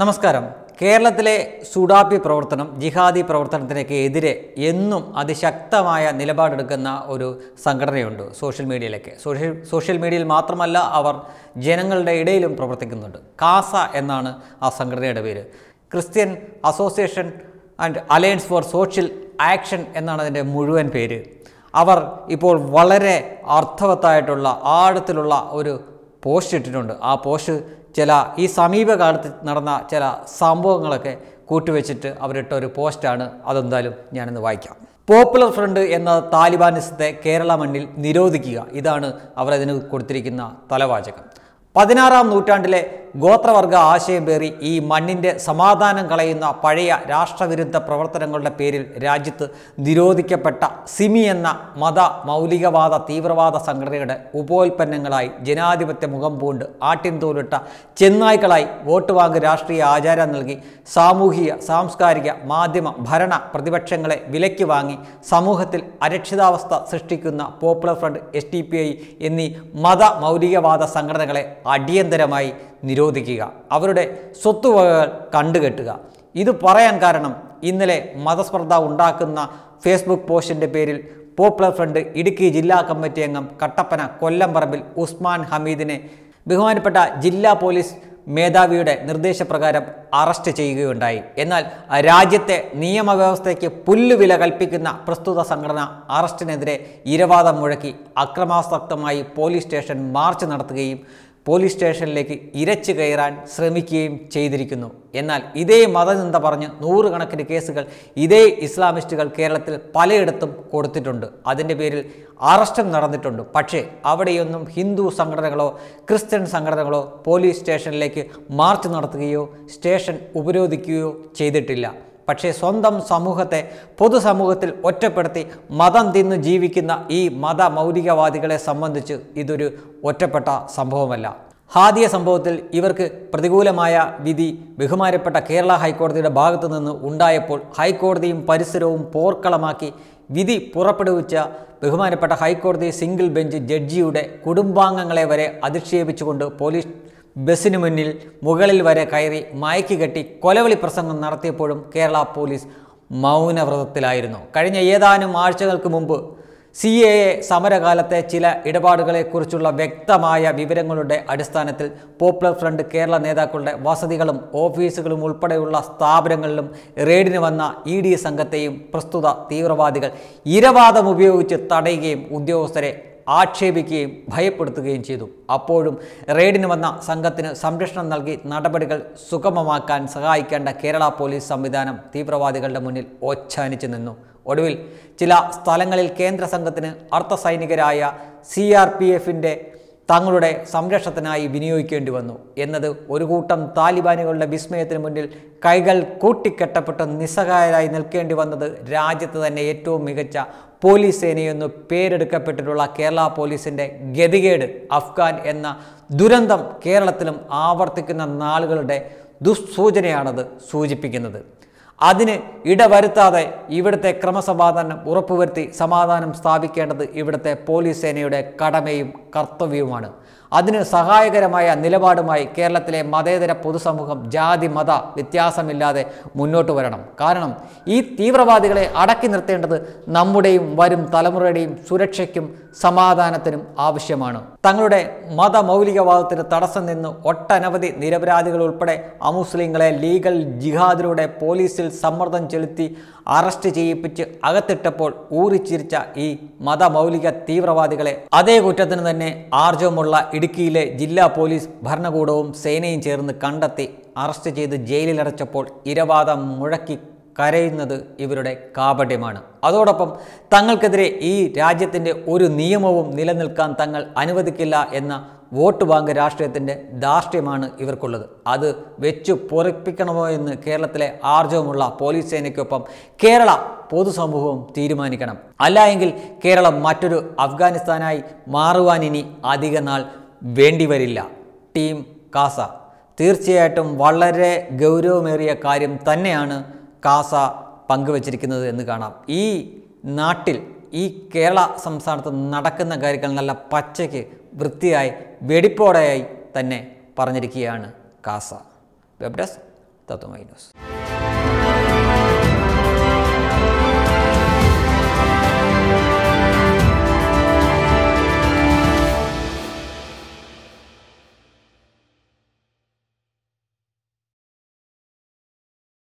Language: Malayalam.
നമസ്കാരം. കേരളത്തിലെ സുഡാപ്പി പ്രവർത്തനം ജിഹാദി പ്രവർത്തനത്തിനൊക്കെ എതിരെ എന്നും അതിശക്തമായ നിലപാടെടുക്കുന്ന ഒരു സംഘടനയുണ്ട്. സോഷ്യൽ മീഡിയയിൽ മാത്രമല്ല, അവർ ജനങ്ങളുടെ ഇടയിലും പ്രവർത്തിക്കുന്നുണ്ട്. കാസ എന്നാണ് ആ സംഘടനയുടെ പേര്. Christian association and alliance for social action എന്നാണ് അതിൻ്റെ മുഴുവൻ പേര്. അവർ ഇപ്പോൾ വളരെ അർത്ഥവത്തായിട്ടുള്ള ആഴത്തിലുള്ള ഒരു പോസ്റ്റ് ഇട്ടിട്ടുണ്ട്. ആ പോസ്റ്റ് ചില ഈ സമീപകാലത്ത് നടന്ന ചില സംഭവങ്ങളൊക്കെ കൂട്ടിവെച്ചിട്ട് അവരിട്ട ഒരു പോസ്റ്റാണ്. അതെന്തായാലും ഞാനിന്ന് വായിക്കാം. പോപ്പുലർ ഫ്രണ്ട് എന്ന താലിബാനിസത്തെ കേരള മണ്ണിൽ നിരോധിക്കുക, ഇതാണ് അവരതിന് കൊടുത്തിരിക്കുന്ന തലവാചകം. 16-ാം നൂറ്റാണ്ടിലെ ഗോത്രവർഗ ആശയം പേറി ഈ മണ്ണിൻ്റെ സമാധാനം കളയുന്ന പഴയ രാഷ്ട്രവിരുദ്ധ പ്രവർത്തനങ്ങളുടെ പേരിൽ രാജ്യത്ത് നിരോധിക്കപ്പെട്ട സിമി എന്ന മത മൗലികവാദ തീവ്രവാദ സംഘടനയുടെ ഉപോൽപ്പന്നങ്ങളായി ജനാധിപത്യ മുഖം പൂണ്ട് ആട്ടിൻതോലിട്ട ചെന്നായ്ക്കളായി വോട്ട് വാങ്ങ് രാഷ്ട്രീയ ആചാരം നൽകി സാമൂഹിക സാംസ്കാരിക മാധ്യമ ഭരണ പ്രതിപക്ഷങ്ങളെ വിലയ്ക്ക് വാങ്ങി സമൂഹത്തിൽ അരക്ഷിതാവസ്ഥ സൃഷ്ടിക്കുന്ന പോപ്പുലർ ഫ്രണ്ട്, SDPI എന്നീ മത മൗലികവാദ സംഘടനകളെ അടിയന്തരമായി നിരോധിക്കുക, അവരുടെ സ്വത്തുവകകൾ കണ്ടുകെട്ടുക. ഇത് പറയാൻ കാരണം, ഇന്നലെ മതസ്പർദ്ധ ഉണ്ടാക്കുന്ന ഫേസ്ബുക്ക് പോസ്റ്റിൻ്റെ പേരിൽ പോപ്പുലർ ഫ്രണ്ട് ഇടുക്കി ജില്ലാ കമ്മിറ്റി അംഗം കട്ടപ്പന കൊല്ലംപറമ്പിൽ ഉസ്മാൻ ഹമീദിനെ ബഹുമാനപ്പെട്ട ജില്ലാ പോലീസ് മേധാവിയുടെ നിർദ്ദേശപ്രകാരം അറസ്റ്റ് ചെയ്യുകയുണ്ടായി. എന്നാൽ രാജ്യത്തെ നിയമവ്യവസ്ഥയ്ക്ക് പുല്ലുവില കൽപ്പിക്കുന്ന പ്രസ്തുത സംഘടന അറസ്റ്റിനെതിരെ ഇരവാദം മുഴക്കി അക്രമാസക്തമായി പോലീസ് സ്റ്റേഷൻ മാർച്ച് നടത്തുകയും പോലീസ് സ്റ്റേഷനിലേക്ക് ഇരച്ചു കയറാൻ ശ്രമിക്കുകയും ചെയ്തിരിക്കുന്നു. എന്നാൽ ഇതേ മതനിന്ദ പറഞ്ഞ് നൂറുകണക്കിന് കേസുകൾ ഇതേ ഇസ്ലാമിസ്റ്റുകൾ കേരളത്തിൽ പലയിടത്തും കൊടുത്തിട്ടുണ്ട്. അതിൻ്റെ പേരിൽ അറസ്റ്റും നടന്നിട്ടുണ്ട്. പക്ഷേ അവിടെയൊന്നും ഹിന്ദു സംഘടനകളോ ക്രിസ്ത്യൻ സംഘടനകളോ പോലീസ് സ്റ്റേഷനിലേക്ക് മാർച്ച് നടത്തുകയോ സ്റ്റേഷൻ ഉപരോധിക്കുകയോ ചെയ്തിട്ടില്ല. പക്ഷേ സ്വന്തം സമൂഹത്തെ പൊതുസമൂഹത്തിൽ ഒറ്റപ്പെടുത്തി മതം തിന്ന് ജീവിക്കുന്ന ഈ മത മൗലികവാദികളെ സംബന്ധിച്ച് ഇതൊരു ഒറ്റപ്പെട്ട സംഭവമല്ല. ഹാദിയ സംഭവത്തിൽ ഇവർക്ക് പ്രതികൂലമായ വിധി ബഹുമാനപ്പെട്ട കേരള ഹൈക്കോടതിയുടെ ഭാഗത്തു നിന്ന് ഉണ്ടായപ്പോൾ ഹൈക്കോടതിയും പരിസരവും പോർക്കളമാക്കി വിധി പുറപ്പെടുവിച്ച ബഹുമാനപ്പെട്ട ഹൈക്കോടതി സിംഗിൾ ബെഞ്ച് ജഡ്ജിയുടെ കുടുംബാംഗങ്ങളെ വരെ അധിക്ഷേപിച്ചുകൊണ്ട് പോലീസ് ബസ്സിന് മുന്നിൽ മുകളിൽ വരെ കയറി മയക്ക് കെട്ടി കൊലവിളി പ്രസംഗം നടത്തിയപ്പോഴും കേരള പോലീസ് മൗനവ്രതത്തിലായിരുന്നു. കഴിഞ്ഞ ഏതാനും ആഴ്ചകൾക്ക് മുമ്പ് CAA സമരകാലത്തെ ചില ഇടപാടുകളെക്കുറിച്ചുള്ള വ്യക്തമായ വിവരങ്ങളുടെ അടിസ്ഥാനത്തിൽ പോപ്പുലർ ഫ്രണ്ട് കേരള നേതാക്കളുടെ വസതികളും ഓഫീസുകളും ഉൾപ്പെടെയുള്ള സ്ഥാപനങ്ങളിലും റെയ്ഡിന് വന്ന ED സംഘത്തെയും പ്രസ്തുത തീവ്രവാദികൾ ഇരവാദം ഉപയോഗിച്ച് തടയുകയും ഉദ്യോഗസ്ഥരെ ആക്ഷേപിക്കുകയും ഭയപ്പെടുത്തുകയും ചെയ്തു. അപ്പോഴും റെയ്ഡിന് വന്ന സംഘത്തിന് സംരക്ഷണം നൽകി നടപടികൾ സുഗമമാക്കാൻ സഹായിക്കേണ്ട കേരള പോലീസ് സംവിധാനം തീവ്രവാദികളുടെ മുന്നിൽ ഓച്ചാനിച്ചു നിന്നു. ഒടുവിൽ ചില സ്ഥലങ്ങളിൽ കേന്ദ്ര സംഘത്തിന് അർദ്ധസൈനികരായ CRPFൻ്റെ തങ്ങളുടെ സംരക്ഷണത്തിനായി വിനിയോഗിക്കേണ്ടി വന്നു എന്നത് ഒരു കൂട്ടം താലിബാനുകളുടെ വിസ്മയത്തിന് മുന്നിൽ കൈകൾ കൂട്ടിക്കെട്ടപ്പെട്ട് നിസ്സഹായരായി നിൽക്കേണ്ടി വന്നത് രാജ്യത്ത് തന്നെ ഏറ്റവും മികച്ച പോലീസ് സേനയെന്ന് പേരെടുക്കപ്പെട്ടിട്ടുള്ള കേരള പോലീസിൻ്റെ ഗതികേട്. അഫ്ഗാൻ എന്ന ദുരന്തം കേരളത്തിലും ആവർത്തിക്കുന്ന നാളുകളുടെ ദുസ്സൂചനയാണത് സൂചിപ്പിക്കുന്നത്. അതിന് ഇടവരുത്താതെ ഇവിടുത്തെ ക്രമസമാധാനം ഉറപ്പുവരുത്തി സമാധാനം സ്ഥാപിക്കേണ്ടത് ഇവിടുത്തെ പോലീസ് സേനയുടെ കടമയും കർത്തവ്യവുമാണ്. അതിന് സഹായകരമായ നിലപാടുമായി കേരളത്തിലെ മതേതര പൊതുസമൂഹം ജാതി മത വ്യത്യാസമില്ലാതെ മുന്നോട്ട് വരണം. കാരണം ഈ തീവ്രവാദികളെ അടക്കി നിർത്തേണ്ടത് നമ്മുടെയും വരും തലമുറയുടെയും സുരക്ഷയ്ക്കും സമാധാനത്തിനും ആവശ്യമാണ്. തങ്ങളുടെ മതമൗലികവാദത്തിന് തടസ്സം നിന്ന് ഒട്ടനവധി നിരപരാധികൾ ഉൾപ്പെടെ അമുസ്ലിങ്ങളെ ലീഗൽ ജിഹാദിലൂടെ പോലീസിൽ സമ്മർദ്ദം ചെലുത്തി അറസ്റ്റ് ചെയ്യിപ്പിച്ച് അകത്തിട്ടപ്പോൾ ഊറിച്ചിരിച്ച ഈ മതമൗലിക തീവ്രവാദികളെ അതേ കുറ്റത്തിന് തന്നെ ആർജവമുള്ള ഇടുക്കിയിലെ ജില്ലാ പോലീസ് ഭരണകൂടവും സേനയും ചേർന്ന് കണ്ടെത്തി അറസ്റ്റ് ചെയ്ത് ജയിലിലടച്ചപ്പോൾ ഇരവാദം മുഴക്കി കരയുന്നത് ഇവരുടെ കാപട്യമാണ്. അതോടൊപ്പം തങ്ങൾക്കെതിരെ ഈ രാജ്യത്തിൻ്റെ ഒരു നിയമവും നിലനിൽക്കാൻ തങ്ങൾ അനുവദിക്കില്ല എന്ന വോട്ട് ബാങ്ക് രാഷ്ട്രീയത്തിൻ്റെ ധാർഷ്ട്യമാണ് ഇവർക്കുള്ളത്. അത് വെച്ചു പൊറിപ്പിക്കണമോ എന്ന് കേരളത്തിലെ ആർജവമുള്ള പോലീസ് സേനയ്ക്കൊപ്പം കേരള പൊതുസമൂഹവും തീരുമാനിക്കണം. അല്ലായെങ്കിൽ കേരളം മറ്റൊരു അഫ്ഗാനിസ്ഥാനായി മാറുവാൻ ഇനി അധിക നാൾ വേണ്ടിവരില്ല. ടീം കാസ. തീർച്ചയായിട്ടും വളരെ ഗൗരവമേറിയ കാര്യം തന്നെയാണ് കാസ പങ്കുവച്ചിരിക്കുന്നത് എന്ന് കാണാം. ഈ നാട്ടിൽ ഈ കേരള സംസ്ഥാനത്ത് നടക്കുന്ന കാര്യങ്ങൾ നല്ല പച്ചയ്ക്ക് വൃത്തിയായി വെടിപ്പോടെയായി തന്നെ പറഞ്ഞിരിക്കുകയാണ് കാസ. Web desk だと思います。